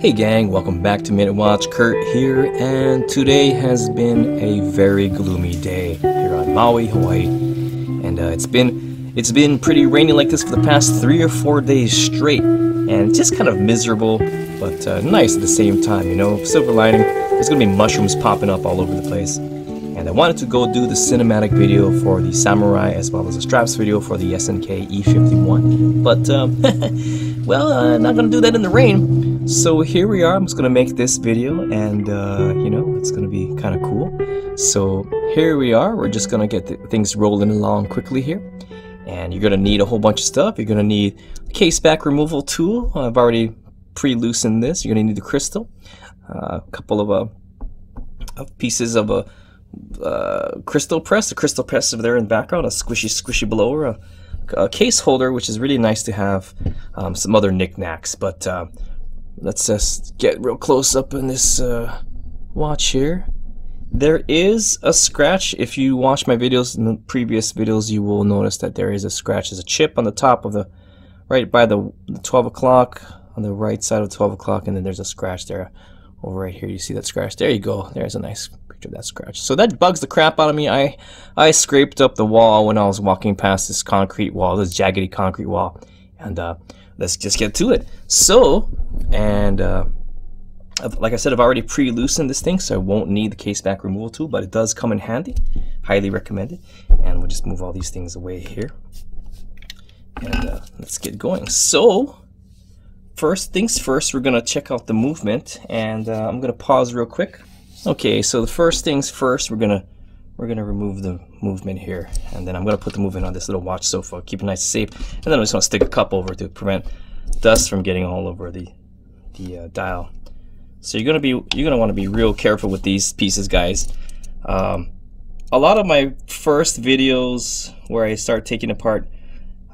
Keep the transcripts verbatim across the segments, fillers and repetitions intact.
Hey gang, welcome back to Minute Watch. Kurt here, and today has been a very gloomy day here on Maui, Hawaii. And uh, it's been it's been pretty rainy like this for the past three or four days straight, and just kind of miserable, but uh, nice at the same time, you know. Silver lining, there's gonna be mushrooms popping up all over the place. And I wanted to go do the cinematic video for the Samurai as well as the straps video for the S N K E fifty-one, but um, well, uh, not gonna do that in the rain. So here we are. I'm just gonna make this video, and uh, you know, it's gonna be kind of cool. So here we are. We're just gonna get the things rolling along quickly here, and you're gonna need a whole bunch of stuff. You're gonna need a case back removal tool. I've already pre-loosened this. You're gonna need the crystal, uh, a couple of uh, pieces of a uh, crystal press. The crystal press over there in the background. A squishy, squishy blower. A, a case holder, which is really nice to have. Um, some other knickknacks, but. Uh, Let's just get real close up in this uh, watch here. There is a scratch. If you watch my videos in the previous videos, you will notice that there is a scratch. There's a chip on the top of the, right by the, the twelve o'clock, on the right side of twelve o'clock, and then there's a scratch there. Over right here, you see that scratch. There you go. There's a nice picture of that scratch. So that bugs the crap out of me. I, I scraped up the wall when I was walking past this concrete wall, this jaggedy concrete wall, and uh, let's just get to it. So, and uh, like I said, I've already pre-loosened this thing, so I won't need the case back removal tool, but it does come in handy. Highly recommended. And we'll just move all these things away here. And uh, let's get going. So, first things first, we're gonna check out the movement, and uh, I'm gonna pause real quick. Okay, so the first things first, we're gonna We're gonna remove the movement here, and then I'm gonna put the movement on this little watch sofa, keep it nice and safe. And then I'm just gonna stick a cup over to prevent dust from getting all over the the uh, dial. So you're gonna be you're gonna want to be real careful with these pieces, guys. Um, a lot of my first videos where I start taking apart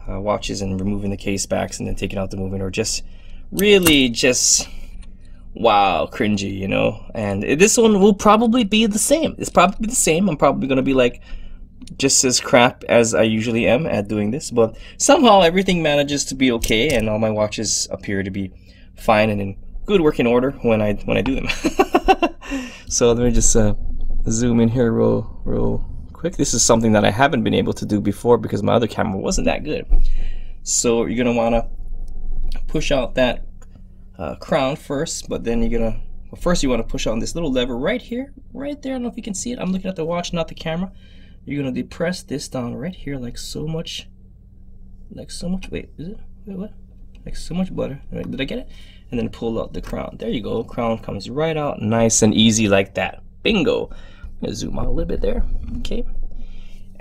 uh, watches and removing the case backs and then taking out the movement are just really just. Wow, cringy, you know, and this one will probably be the same. It's probably the same. I'm probably going to be like just as crap as I usually am at doing this, but somehow everything manages to be okay, and all my watches appear to be fine and in good working order when I when I do them. So let me just uh, zoom in here real real quick. This is something that I haven't been able to do before because my other camera wasn't that good. So you're gonna want to push out that. Uh, crown first, but then you're gonna well, first you want to push on this little lever right here, right there. I don't know if you can see it. I'm looking at the watch, not the camera. You're gonna depress this down right here, like so much, like so much. Wait, is it? Wait, what? Like so much butter. Right, did I get it? And then pull out the crown. There you go. Crown comes right out, nice and easy like that. Bingo. I'm gonna zoom out a little bit there. Okay.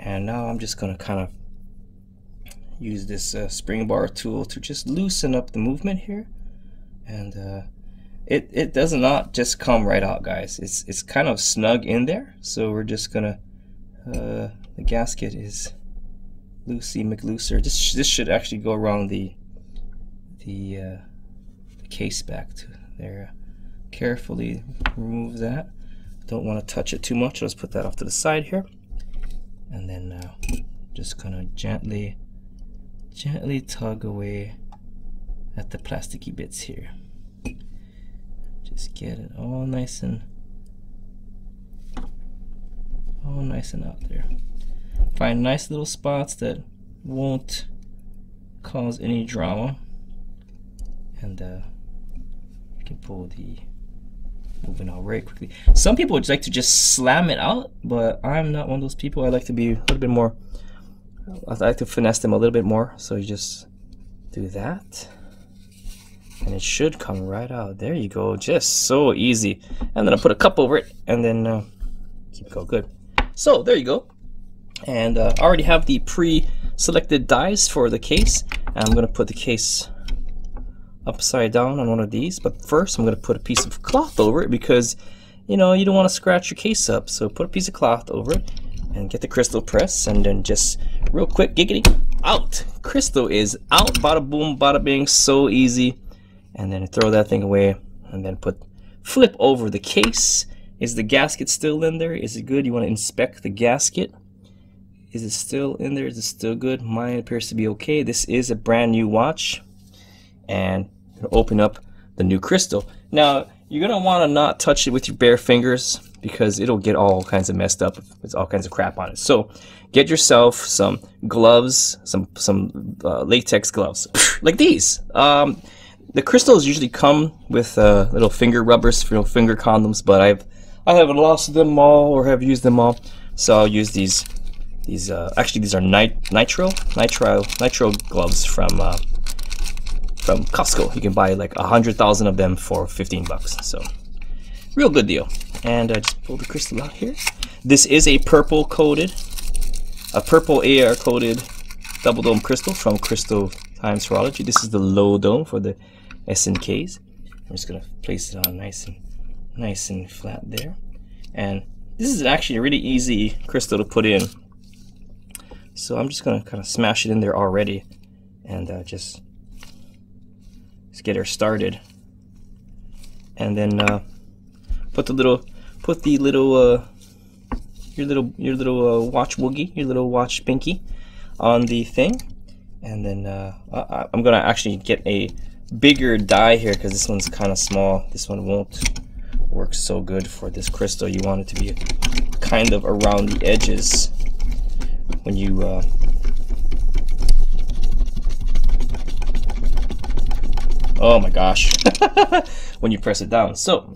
And now I'm just gonna kind of use this uh, spring bar tool to just loosen up the movement here. And uh, it, it does not just come right out, guys. It's it's kind of snug in there, so we're just gonna uh, the gasket is loosey McLooser. This sh this should actually go around the the, uh, the case back to there. Carefully remove that. Don't want to touch it too much. Let's put that off to the side here, and then uh, just gonna gently gently tug away at the plasticky bits here. Just get it all nice and all nice and out there. Find nice little spots that won't cause any drama, and uh, you can pull the movement out very quickly. Some people would like to just slam it out, but I'm not one of those people. I like to be a little bit more. I like to finesse them a little bit more. So you just do that. And it should come right out. There you go, just so easy. And then I put a cup over it, and then uh, keep it going. Good. So there you go. And uh, I already have the pre-selected dies for the case. And I'm gonna put the case upside down on one of these. But first, I'm gonna put a piece of cloth over it because, you know, you don't want to scratch your case up. So put a piece of cloth over it, and get the crystal press, and then just real quick, giggity, out. Crystal is out. Bada boom, bada bing. So easy. And then throw that thing away, and then put flip over the case. Is the gasket still in there? Is it good? You want to inspect the gasket. Is it still in there? Is it still good? Mine appears to be okay. This is a brand new watch, and open up the new crystal. Now, you're going to want to not touch it with your bare fingers because it'll get all kinds of messed up with all kinds of crap on it. So get yourself some gloves, some some uh, latex gloves like these. Um, the crystals usually come with uh, little finger rubbers, for, you know, finger condoms, but I've I haven't lost them all or have used them all, so I'll use these. These uh, actually these are nit nitro nitro nitro gloves from uh, from Costco. You can buy like a hundred thousand of them for fifteen bucks. So real good deal. And I uh, just pull the crystal out here. This is a purple coated, a purple A R coated double dome crystal from Crystal Times Horology. This is the low dome for the S N Ks. I'm just gonna place it on nice and nice and flat there. And this is actually a really easy crystal to put in. So I'm just gonna kind of smash it in there already, and uh, just just get her started, and then uh, put the little. Put the little, uh, your little, your little uh, watch woogie, your little watch pinky, on the thing, and then uh, I, I'm gonna actually get a bigger die here because this one's kind of small. This one won't work so good for this crystal. You want it to be kind of around the edges when you uh, oh my gosh, when you press it down. So.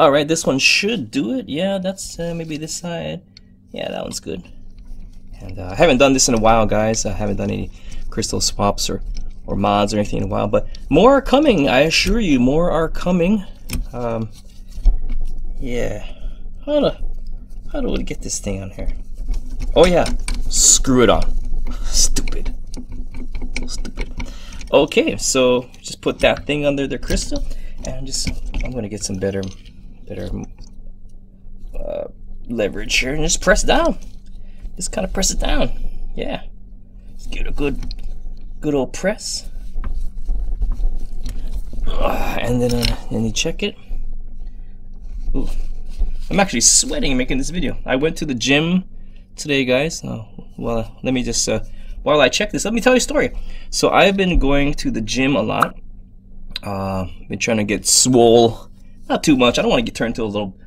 All right, this one should do it. Yeah, that's uh, maybe this side. Yeah, that one's good. And uh, I haven't done this in a while, guys. I haven't done any crystal swaps or, or mods or anything in a while, but more are coming. I assure you, more are coming. Um, yeah. How do, how do we get this thing on here? Oh, yeah. Screw it on. Stupid. Stupid. Okay, so just put that thing under the crystal. And I'm just, I'm gonna get some better, better uh, leverage here, and just press down. Just kind of press it down. Yeah, just give it a good, good old press. Uh, and then, uh, and you check it. Ooh, I'm actually sweating making this video. I went to the gym today, guys. Oh, well, let me just, uh, while I check this, let me tell you a story. So I've been going to the gym a lot. Uh, been trying to get swole, not too much. I don't want to get turned into a little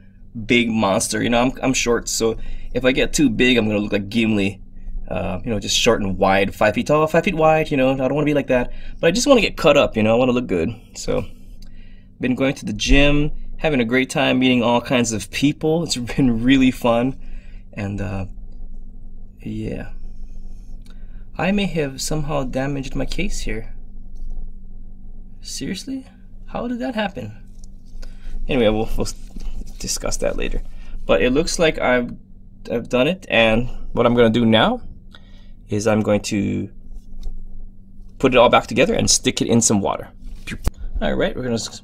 big monster. You know, I'm I'm short, so if I get too big, I'm gonna look like Gimli. Uh, you know, just short and wide, five feet tall, five feet wide. You know, I don't want to be like that. But I just want to get cut up. You know, I want to look good. So, been going to the gym, having a great time, meeting all kinds of people. It's been really fun, and uh, yeah, I may have somehow damaged my case here. Seriously? How did that happen? Anyway, we'll, we'll discuss that later. But it looks like I've, I've done it, and what I'm going to do now is I'm going to put it all back together and stick it in some water. Alright, we're going to...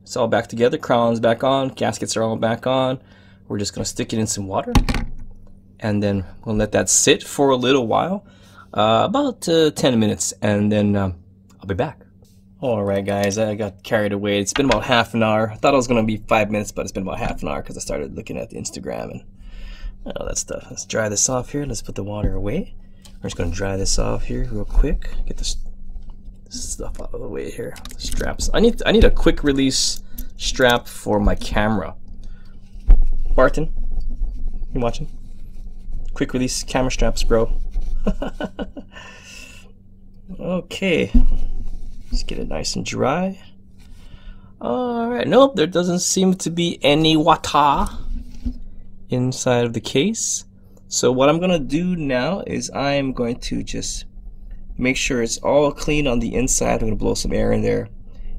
It's all back together. Crown's back on. Gaskets are all back on. We're just going to stick it in some water. And then we'll let that sit for a little while. Uh, about uh, ten minutes. And then um, I'll be back. Alright guys, I got carried away. It's been about half an hour. I thought it was going to be five minutes, but it's been about half an hour because I started looking at the Instagram and all that stuff. Let's dry this off here. Let's put the water away. We're just going to dry this off here real quick. Get this, this stuff out of the way here. The straps. I need I need a quick release strap for my camera. Barton, you watching? Quick release camera straps, bro. Okay. Just get it nice and dry. Alright, nope, there doesn't seem to be any water inside of the case. So what I'm going to do now is I'm going to just make sure it's all clean on the inside. I'm going to blow some air in there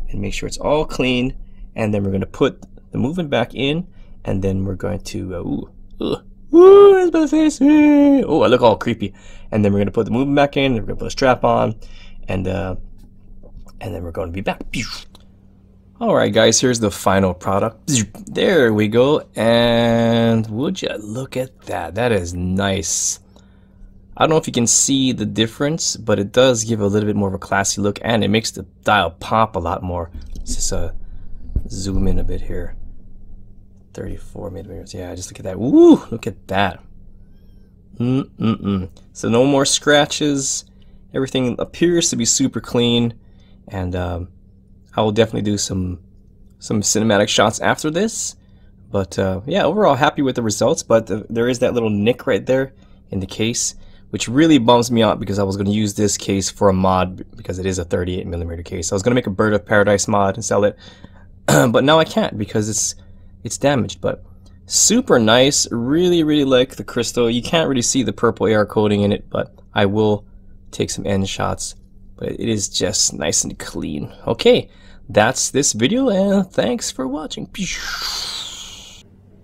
and make sure it's all clean. And then we're going to put the movement back in. And then we're going to... Uh, ooh, ugh, ooh, that's my face. Oh, I look all creepy. And then we're going to put the movement back in. And we're going to put a strap on. And... Uh, and then we're going to be back. Alright guys, here's the final product. There we go. And would you look at that? That is nice. I don't know if you can see the difference, but it does give a little bit more of a classy look, and it makes the dial pop a lot more. Let's just uh, zoom in a bit here. thirty-four millimeters. Yeah, just look at that. Woo! Look at that. Mm-mm-mm. So no more scratches. Everything appears to be super clean. And um, I will definitely do some some cinematic shots after this. But uh, yeah, overall happy with the results, but th there is that little nick right there in the case, which really bums me out because I was going to use this case for a mod because it is a thirty-eight millimeter case. I was going to make a Bird of Paradise mod and sell it, but now I can't because it's it's damaged. But super nice, really, really like the crystal. You can't really see the purple A R coating in it, but I will take some end shots. But it is just nice and clean. Okay, that's this video, and thanks for watching.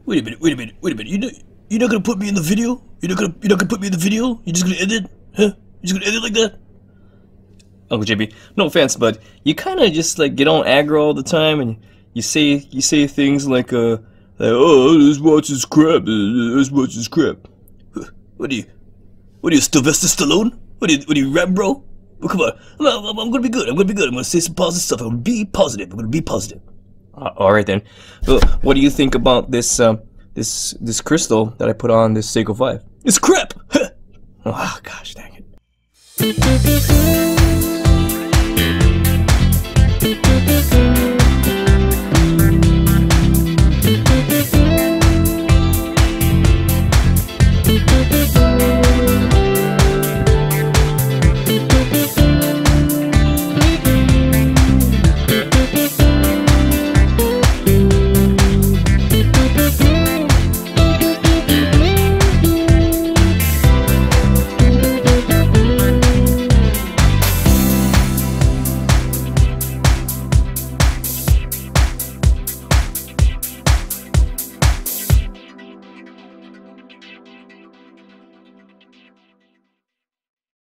Wait a minute, wait a minute, wait a minute. You know, you're not gonna put me in the video? You're not gonna, you're not gonna put me in the video? You're just gonna end it? Huh? You're just gonna end it like that? Uncle J B, no offense, but you kind of just like get on aggro all the time, and you say you say things like, uh, like, oh, this watch is crap. This watch is crap. What are you? What are you, Sylvester Stallone? What are you? What are you, rap bro? Well, come on, I'm, I'm, I'm gonna be good. I'm gonna be good. I'm gonna say some positive stuff. I'm gonna be positive. I'm gonna be positive. Uh, all right then. Well, what do you think about this um, this this crystal that I put on this Seiko five? It's crap. Oh gosh.